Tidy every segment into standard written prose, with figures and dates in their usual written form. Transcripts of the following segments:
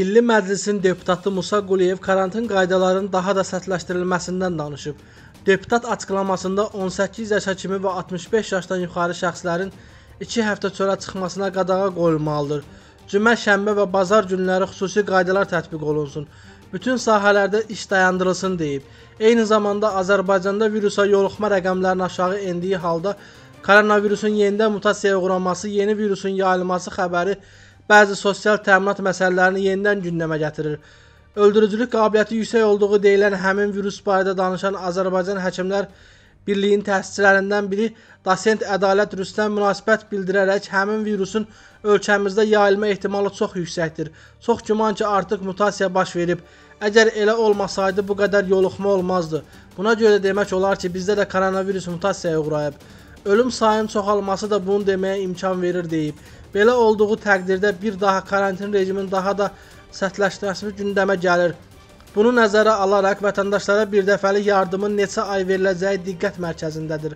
Milli Məclisin deputatı Musa Quleyev karantin qaydalarının daha da sərtləşdirilməsindən danışıb. Deputat açıqlamasında 18 yaşa kimi və 65 yaşdan yuxarı şəxslərin 2 həftə çölə çıxmasına qadağa qoyulmalıdır. Cümə, şənbə və bazar günləri xüsusi qaydalar tətbiq olunsun. Bütün sahələrdə iş dayandırılsın deyib. Eyni zamanda Azərbaycanda virusa yoluxma rəqəmlərinin aşağı endiyi halda koronavirusun yenidən mutasiyaya uğraması, yeni virusun yayılması xəbəri bəzi sosial təminat məsələlərini yenidən gündəmə gətirir. Öldürücülük qabiliyyəti yüksək olduğu deyilən həmin virus barədə danışan Azərbaycan Həkimlər Birliyinin təsisçilərindən biri dosent Ədalət Rüstəm münasibət bildirərək həmin virusun ölkəmizdə yayılma ehtimalı çox yüksəkdir. Çox güman ki, artıq mutasiya baş verib. Əgər elə olmasaydı bu qədər yoluxma olmazdı. Buna görə demək olar ki, bizdə də koronavirus mutasiyaya uğrayıb. Ölüm sayının çoxalması da bunu deməyə imkan verir deyib. Belə olduğu təqdirdə bir daha karantin rejimin daha da sərtləşdirilməsi gündəmə gəlir. Bunu nəzərə alaraq vətəndaşlara birdəfəlik yardımın neçə ay veriləcəyi diqqət mərkəzindədir.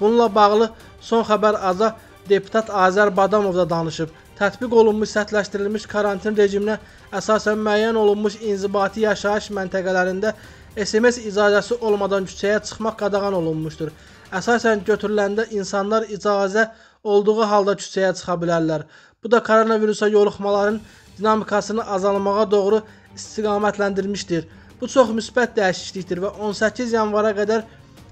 Bununla bağlı son xəbər AZA deputat Azərbadanov da danışıb. Tətbiq olunmuş sərtləşdirilmiş karantin rejiminə əsasən müəyyən olunmuş inzibati yaşayış məntəqələrində SMS icazəsi olmadan küçəyə çıxmaq qadağan olunmuşdur. Əsasən götürüləndə insanlar icazə olduğu halda küçəyə çıxa bilərlər. Bu da koronavirusa yoluxmaların dinamikasını azalmağa doğru istiqamətləndirmişdir. Bu çox müsbət dəyişiklikdir və 18 yanvara qədər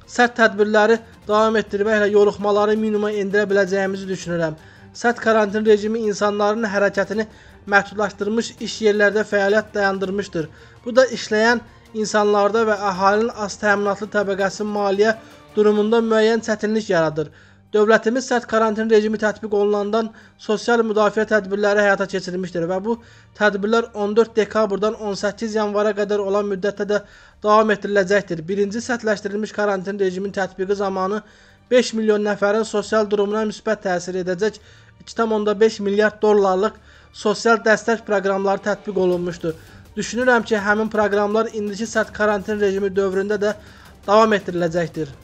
sərt tədbirləri davam etdirməklə yoluxmaları minimuma endirə biləcəyimizi düşünürəm. Sərt karantin rejimi insanların hərəkətini məhdudlaşdırmış, iş yerlərdə fəaliyyət dayandırmışdır. Bu da işləyən insanlarda və əhalinin az təminatlı təbəqəsi maliyyə durumunda müəyyən çətinlik yaradır. Dövlətimiz sərt karantin rejimi tətbiq olunandan sosial müdafiə tədbirləri həyata keçirilmişdir və bu tədbirlər 14 dekabrdan 18 yanvara qədər olan müddətdə də davam etdiriləcəkdir. Birinci sərtləşdirilmiş karantin rejimin tətbiqi zamanı 5 milyon nəfərin sosial durumuna müsbət təsir edəcək 2,5 milyard dollarlıq sosial dəstək proqramları tətbiq olunmuşdur. Düşünürəm ki, həmin proqramlar indiki sərt karantin rejimi dövründə də davam etdiriləcəkdir.